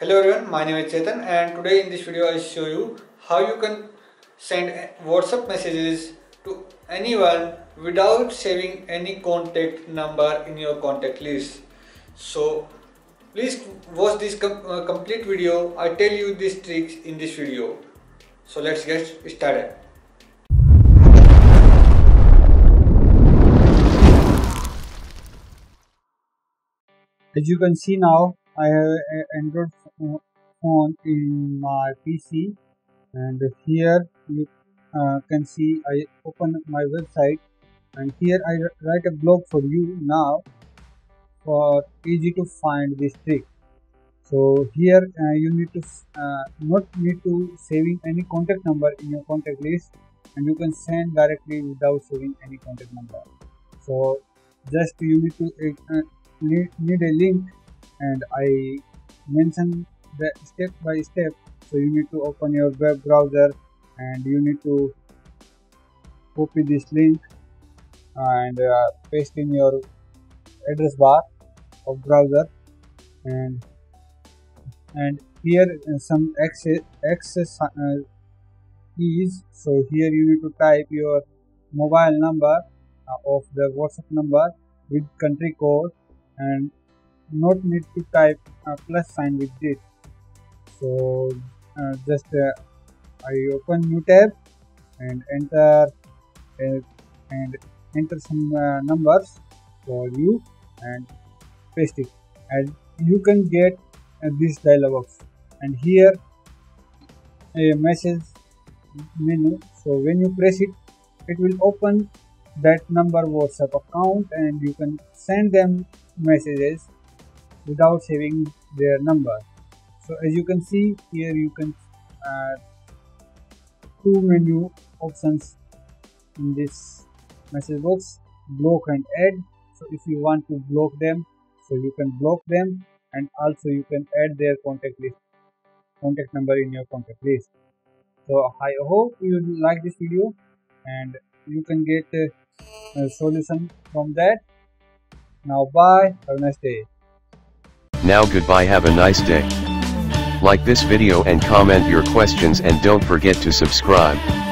Hello everyone, my name is Chetan and today in this video I show you how you can send WhatsApp messages to anyone without saving any contact number in your contact list. So please watch this complete video. I tell you these tricks in this video. So let's get started. As you can see now, I have an Android phone in my PC, and here you can see I open my website, and here I write a blog for you now for easy to find this trick. So here you need to not need to saving any contact number in your contact list, and you can send directly without saving any contact number. So just you need to need a link. And I mention the step by step. So you need to open your web browser and you need to copy this link and paste in your address bar of browser, and here some access keys. So here you need to type your mobile number of the WhatsApp number with country code, and not need to type a plus sign with it. So I open new tab and enter some numbers for you and paste it, and you can get this dialog box, and here a message menu. So when you press it, it will open that number WhatsApp account and you can send them messages without saving their number. So as you can see here, you can two menu options in this message box, block and add. So if you want to block them, so you can block them, and also you can add their contact number in your contact list. So I hope you like this video and you can get a solution from that. Now bye, have a nice day. Now goodbye, have a nice day. Like this video and comment your questions, and don't forget to subscribe.